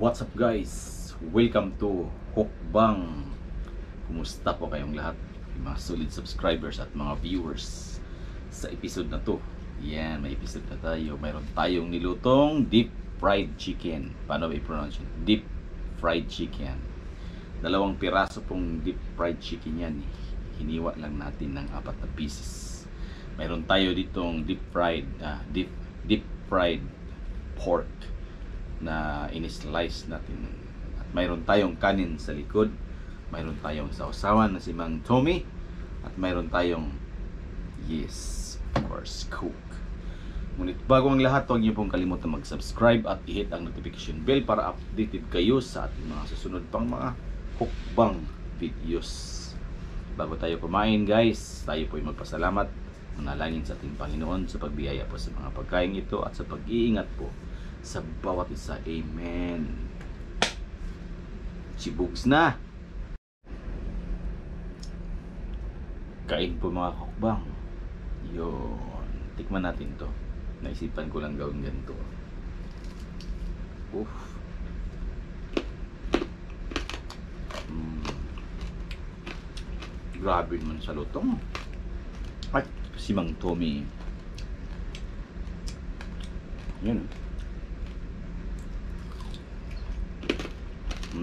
What's up guys? Welcome to Mukbang. Kumusta po kayong lahat? Yung mga solid subscribers at mga viewers sa episode na to. Yan, may episode na tayo. Mayroon tayong nilutong deep fried chicken. Paano ba i-pronounce yun? Deep fried chicken. 2 piraso pong deep fried chicken yan. Hiniwa lang natin ng 4 na pieces. Mayroon tayo ditong deep fried pork na in-slice natin, at mayroon tayong kanin sa likod, mayroon tayong sausawan na si Mang Tomas, at mayroon tayong, yes of course, Coke. Ngunit bago ang lahat, huwag niyo pong kalimutan mag-subscribe at i-hit ang notification bell para updated kayo sa ating mga susunod pang mga mukbang videos. Bago tayo kumain guys, tayo po ay magpasalamat, manalangin sa ating Panginoon sa pagbiyaya po sa mga pagkain ito at sa pag-iingat po sa bawat isa. Amen. Sibugs na. Kain po mga mukbang. Yun. Tikman natin to. Naisipan ko lang gawin ganito. Oof. Grabe naman sa lutong. At si Mang Tomas. Yun. Ayan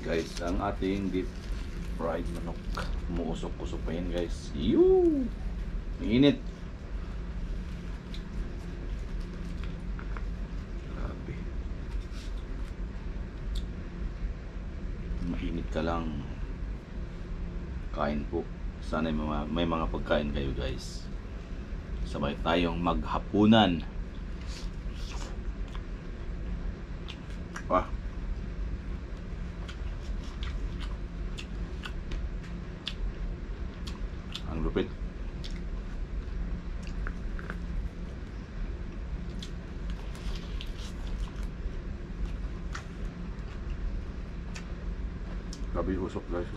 guys, ang ating deep fried manok. Umuusok-usok pa yan guys. Yuu! May init. Mainit ka lang, kain po. Sana may mga pagkain kayo guys. Sabay tayong maghapunan. Ah, ang lupit. Grabe yung usok guys.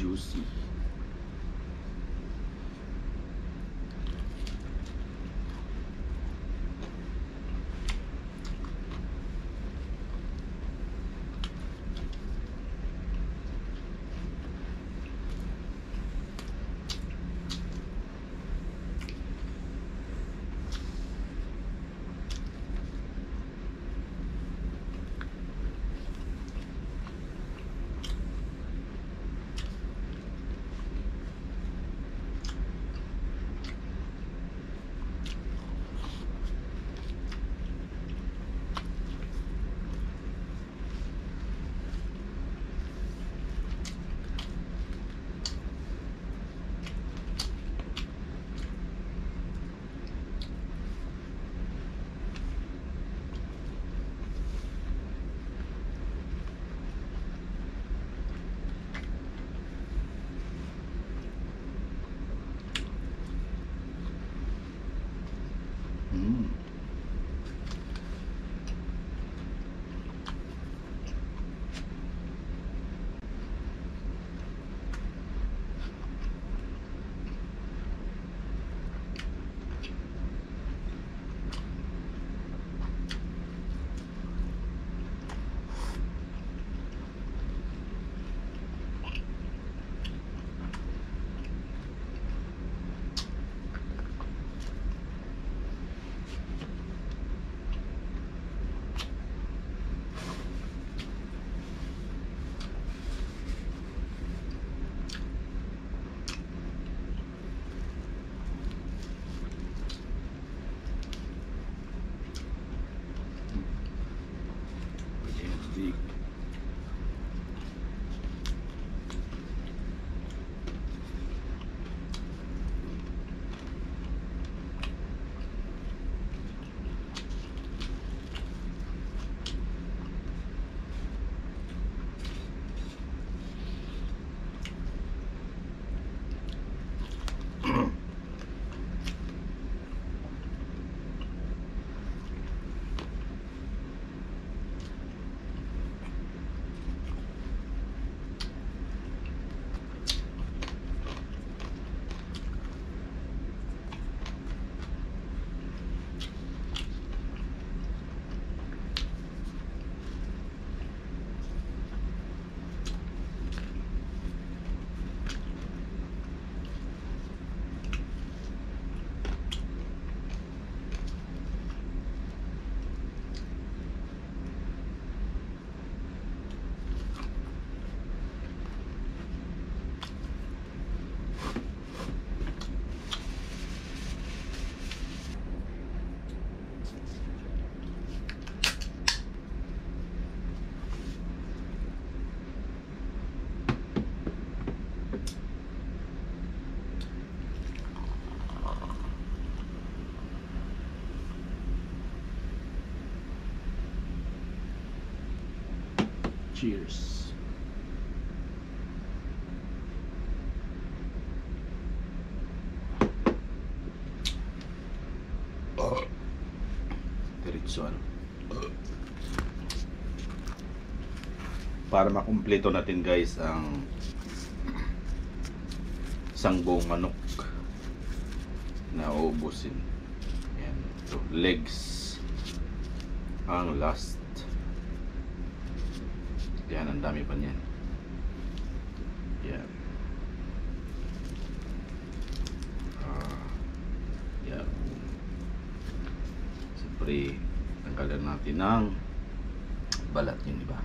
juicy. Cheers. Oh. Diretso ano. Para makumpleto natin guys ang sanggong manok na ubusin. Ayan. So, legs ang last. Yan, ang dami pa niyan. Yan. Yan. Siyempre, tanggalan natin ng balat yun, di ba?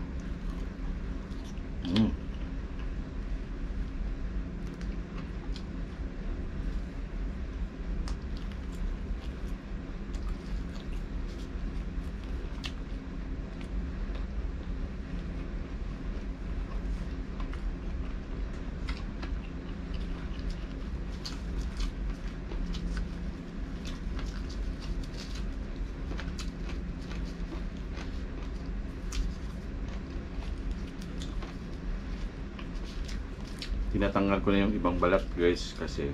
Tinatanggal ko na yung ibang balat guys kasi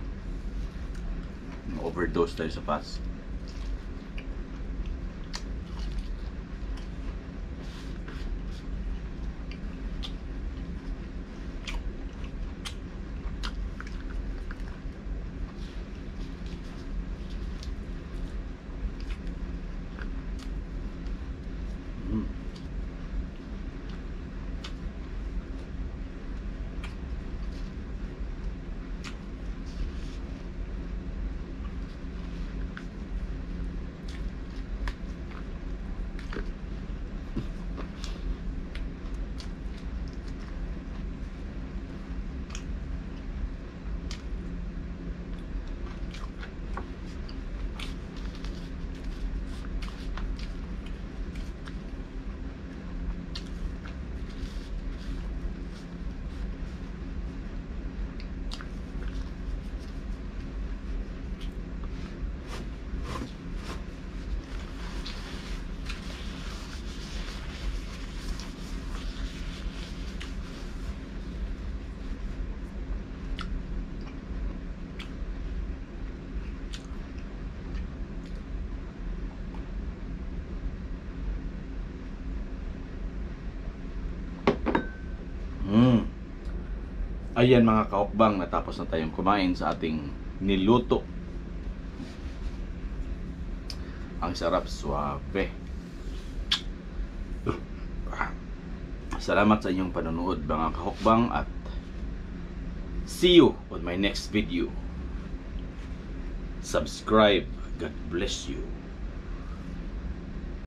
overdose tayo sa fast. Ayan mga kaokbang, natapos na tayong kumain sa ating niluto. Ang sarap, swabe. Salamat sa inyong panonood mga kaokbang at see you on my next video. Subscribe. God bless you.